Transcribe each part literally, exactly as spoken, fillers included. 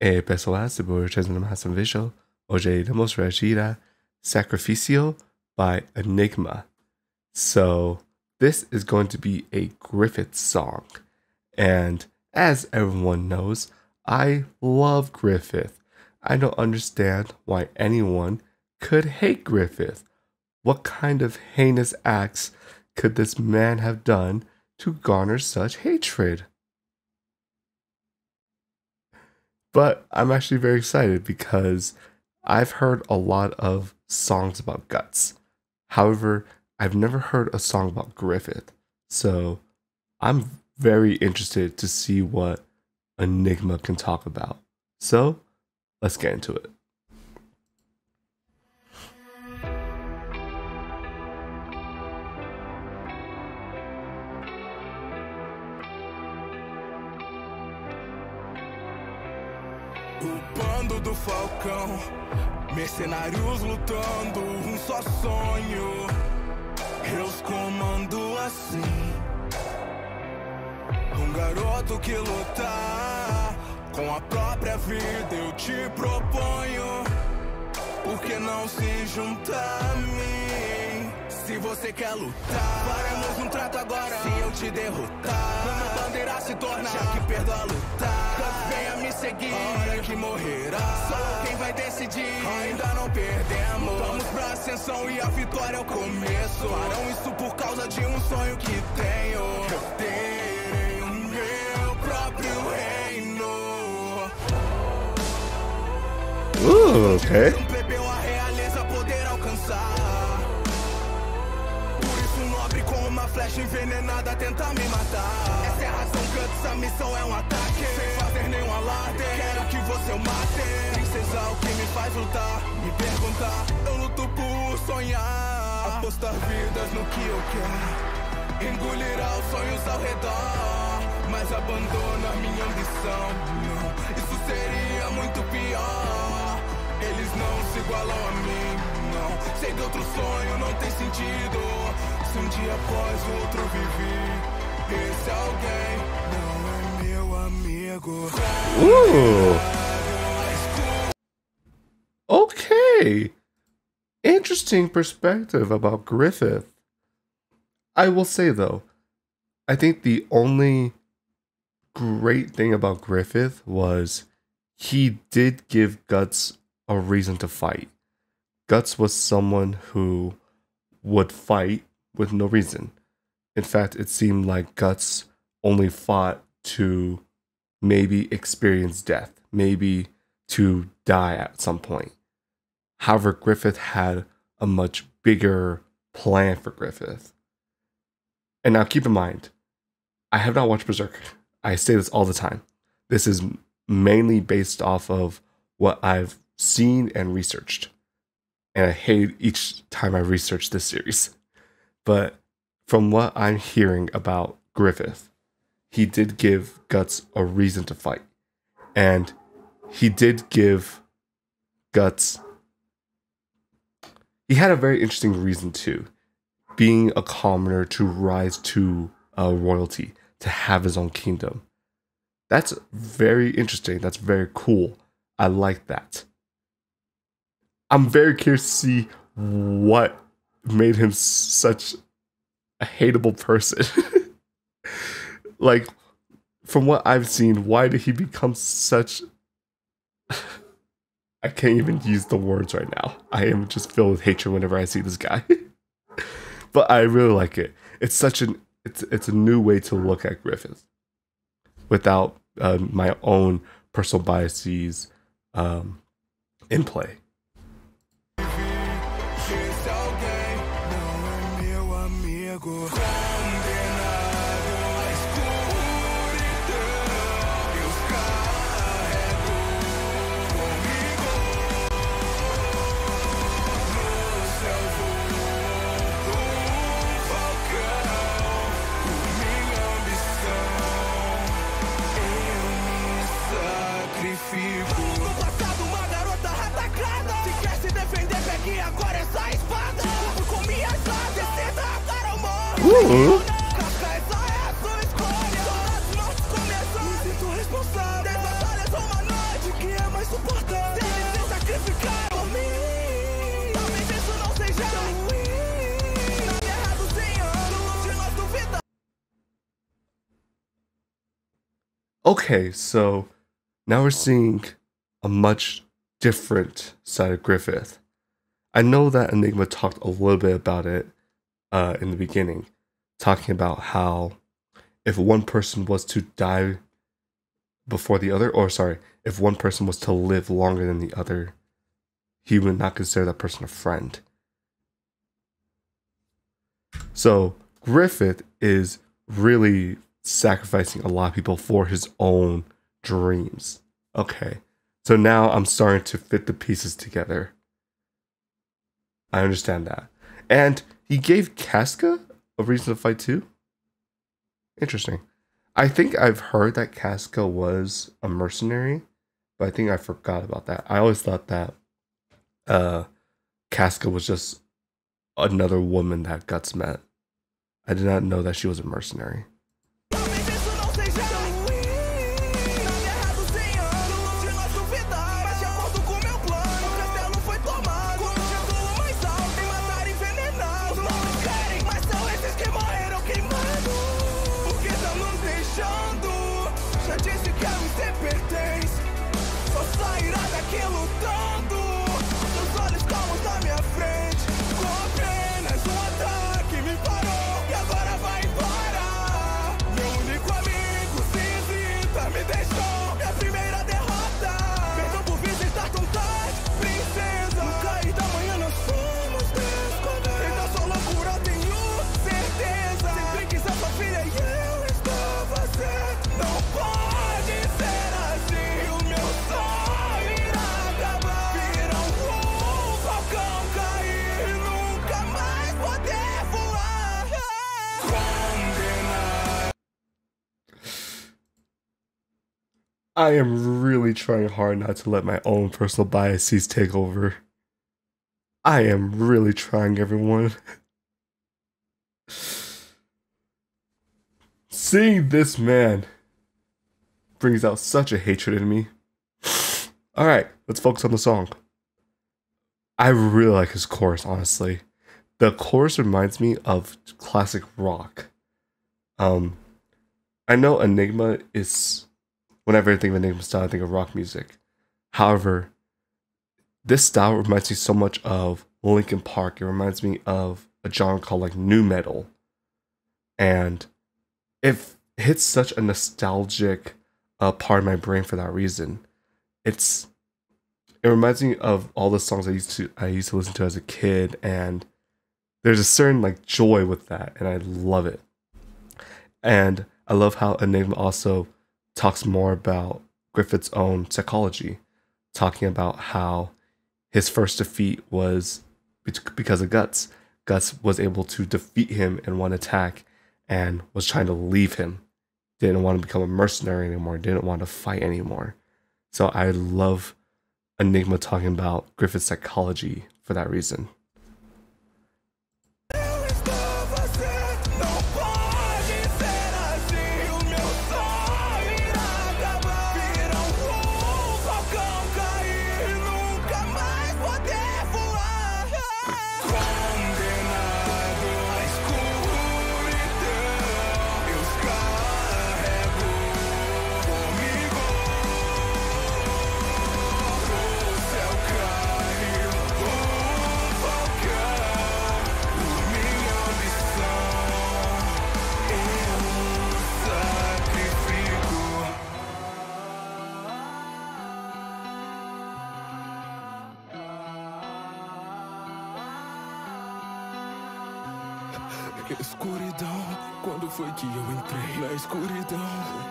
E pessoas por transformação visual. Hoje iremos reagir a Sacrifício by Enygma. So this is going to be a Griffith song. And as everyone knows, I love Griffith. I don't understand why anyone could hate Griffith. What kind of heinous acts could this man have done to garner such hatred? But I'm actually very excited because I've heard a lot of songs about Guts. However, I've never heard a song about Griffith. So I'm very interested to see what Enygma can talk about. So let's get into it. O bando do falcão, mercenários lutando, um só sonho. Eu os comando assim. Um garoto que lutar com a própria vida, eu te proponho. Por que não se juntar a mim? Se você quer lutar, faremos um trato agora. Se eu te derrotar, uma bandeira se torna. Já que perdo a lutar, Guts venha me seguir. Hora que morrerá, só quem vai decidir. Ainda não perdemos, vamos pra ascensão e a vitória é o começo. Farão isso por causa de um sonho que tenho. Eu terei o meu próprio reino. Uh, ok. Um plebeu a realeza poder alcançar. Por isso um nobre com uma flecha envenenada tenta me matar. Essa é a razão, Guts, a missão é um ataque. Sem fazer nenhum alarde, quero que você o mate. Princesa, o que me faz lutar, me perguntar. Eu luto por sonhar, apostar vidas no que eu quero. Engolirá os sonhos ao redor, mas abandona minha ambição. Não, isso seria muito pior. Eles não se igualam a mim, não. Sei de outro sonho, não tem sentido. Se um dia após o outro vivi, esse alguém não é meu amigo. Ooh. Okay. Interesting perspective about Griffith. I will say though, I think the only great thing about Griffith was he did give Guts a reason to fight. Guts was someone who would fight with no reason. In fact, it seemed like Guts only fought to maybe experience death, maybe to die at some point. However, Griffith had a much bigger plan for Griffith. And now keep in mind, I have not watched Berserk. I say this all the time. This is mainly based off of what I've seen and researched, and I hate each time I research this series. But from what I'm hearing about Griffith, he did give Guts a reason to fight, and he did give Guts, he had a very interesting reason too, being a commoner to rise to uh, royalty, to have his own kingdom. That's very interesting, that's very cool, I like that. I'm very curious to see what made him such a hateable person. Like, from what I've seen, why did he become such... I can't even use the words right now. I am just filled with hatred whenever I see this guy. But I really like it. It's such an... It's, it's a new way to look at Griffith. Without uh, my own personal biases um, in play. Ooh. suportar, ter de se sacrificar por mim. Talvez isso não seja ruim. Não me errado, Senhor, de nós duvida. Okay, so now we're seeing a much different side of Griffith. I know that Enygma talked a little bit about it uh, in the beginning, talking about how if one person was to die before the other, or sorry, if one person was to live longer than the other, he would not consider that person a friend. So Griffith is really sacrificing a lot of people for his own dreams. Okay, so now I'm starting to fit the pieces together. I understand that. And he gave Casca a reason to fight too? Interesting. I think I've heard that Casca was a mercenary, but I think I forgot about that. I always thought that uh, Casca was just another woman that Guts met. I did not know that she was a mercenary. I am really trying hard not to let my own personal biases take over. I am really trying, everyone. Seeing this man brings out such a hatred in me. Alright, let's focus on the song. I really like his chorus, honestly. The chorus reminds me of classic rock. Um, I know Enygma is... Whenever I think of Enygma style, I think of rock music. However, this style reminds me so much of Linkin Park. It reminds me of a genre called like nu metal, and it hits such a nostalgic uh, part of my brain for that reason. It's it reminds me of all the songs I used to I used to listen to as a kid, and there's a certain like joy with that, and I love it. And I love how Enygma also talks more about Griffith's own psychology, talking about how his first defeat was because of Guts. Guts was able to defeat him in one attack and was trying to leave him. Didn't want to become a mercenary anymore, didn't want to fight anymore. So I love Enygma talking about Griffith's psychology for that reason. Escuridão, quando foi que eu entrei na escuridão?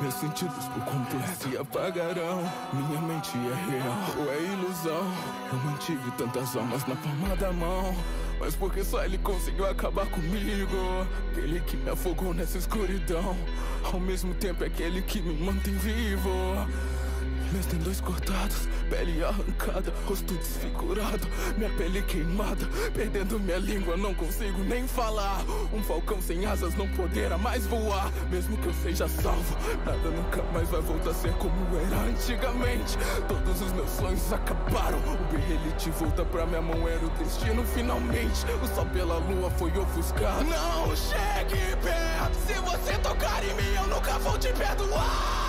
Meus sentidos por completo se apagarão. Minha mente é real ou é ilusão? Eu mantive tantas almas na palma da mão, mas porque só ele conseguiu acabar comigo. Ele que me afogou nessa escuridão, ao mesmo tempo é aquele que me mantém vivo. Meus tendões cortados, pele arrancada, rosto desfigurado, minha pele queimada, perdendo minha língua, não consigo nem falar. Um falcão sem asas não poderá mais voar. Mesmo que eu seja salvo, nada nunca mais vai voltar a ser como era antigamente. Todos os meus sonhos acabaram. O berrelite volta pra minha mão, era o destino finalmente. O sol pela lua foi ofuscado. Não chegue perto, se você tocar em mim eu nunca vou te perdoar.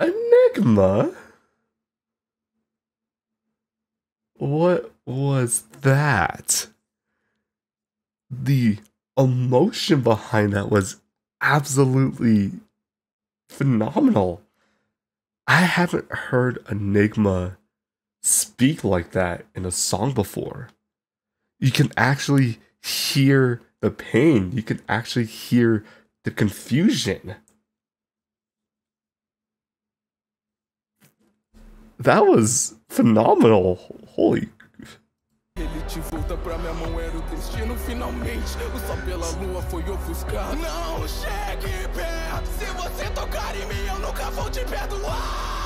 Enygma? What was that? The emotion behind that was absolutely phenomenal. I haven't heard Enygma speak like that in a song before. You can actually hear the pain. You can actually hear the confusion. That was phenomenal. Holy. Ele te volta pra minha mão, era o destino finalmente. O sol pela lua foi ofuscado. Não chegue perto. Se você tocar em mim, eu nunca vou te perdoar.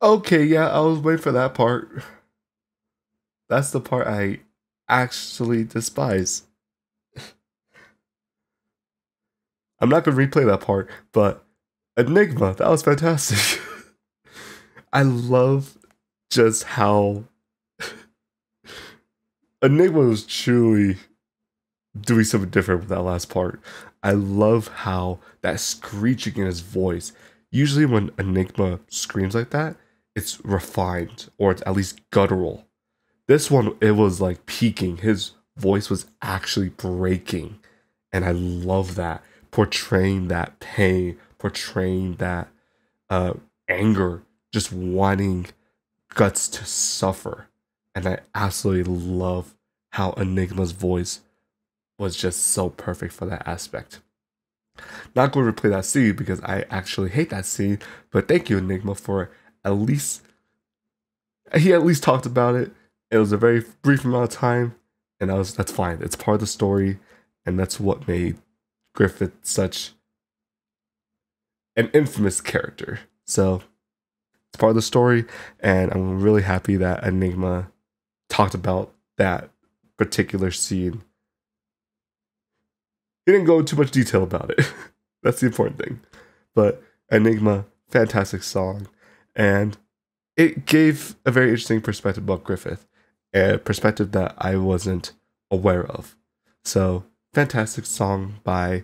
Okay, yeah, I was waiting for that part. That's the part I actually despise. I'm not going to replay that part, but Enygma, that was fantastic. I love just how Enygma was truly doing something different with that last part. I love how that screeching in his voice. Usually when Enygma screams like that, it's refined, or it's at least guttural. This one, it was like peaking. His voice was actually breaking. And I love that. Portraying that pain, portraying that uh, anger, just wanting Guts to suffer. And I absolutely love how Enygma's voice was just so perfect for that aspect. Not going to replay that scene because I actually hate that scene, but thank you, Enygma, for at least he at least talked about it. It was a very brief amount of time, and I was that's fine. It's part of the story, and that's what made Griffith such an infamous character. So it's part of the story, and I'm really happy that Enygma talked about that particular scene. He didn't go into too much detail about it. That's the important thing. But Enygma, fantastic song. And it gave a very interesting perspective about Griffith, a perspective that I wasn't aware of. So, fantastic song by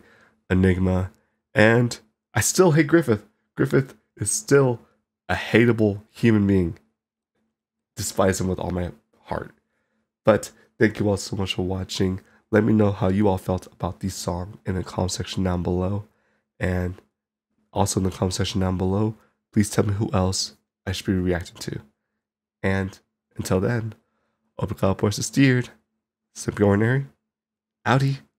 Enygma. And I still hate Griffith. Griffith is still a hateable human being. Despise him with all my heart. But thank you all so much for watching. Let me know how you all felt about this song in the comment section down below. And also in the comment section down below, please tell me who else I should be reacting to. And until then, open cloud ports is steered. Simply Ordinary. Outie.